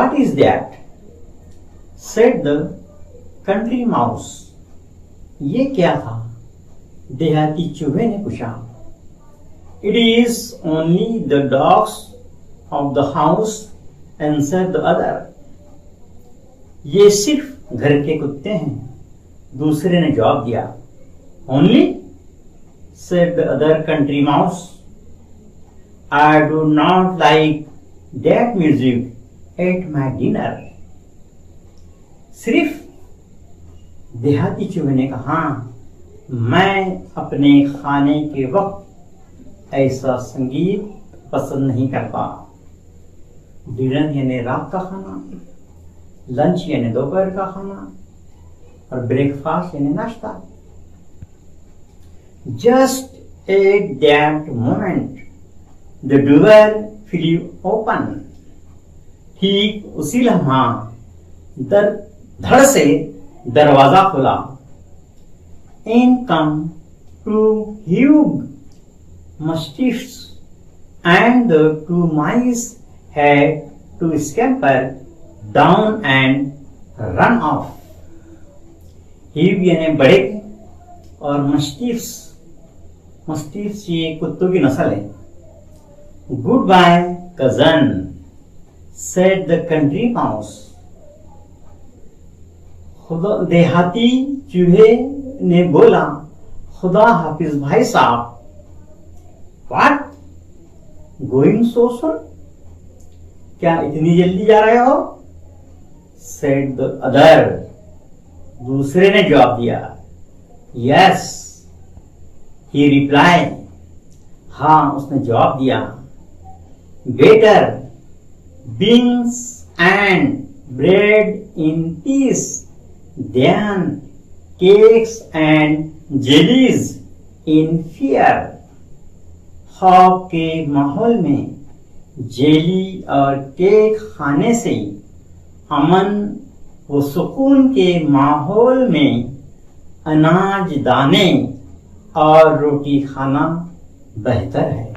"What is that?" said the country mouse. ये क्या था? देहाती चूहे ने पूछा. "It is only the dogs of the house," answered the other. ये सिर्फ घर के कुत्ते हैं, दूसरे ने जवाब दिया. "Only?" said the other country mouse. "I do not like that music at my dinner." सिर्फ देहाती चूहे ने कहा, मैं अपने खाने के वक्त ऐसा संगीत पसंद नहीं करता. डिनर यानी रात का खाना, लंच यानी दोपहर का खाना और ब्रेकफास्ट यानी नाश्ता. Just at that moment, the door flew open. ठीक उसी लम्हा धड़ से दरवाजा खुला. In come two huge mastiffs, and the two mice had to scamper down and run off. Huge यानी बड़े और mastiffs ये कुत्तों की नस्ल है. "Good bye cousin," said the country mouse. देहाती चूहे ने बोला, "खुदा हाफिज भाई साहब." "What? Going so soon? क्या इतनी जल्दी जा रहे हो?" Said the other. दूसरे ने जवाब दिया. "Yes," he replied. हाँ उसने जवाब दिया. "Better beans and bread in peace than cakes and jellies in fear." खौफ के माहौल में जेली और केक खाने से अमन व सुकून के माहौल में अनाज दाने और रोटी खाना बेहतर है.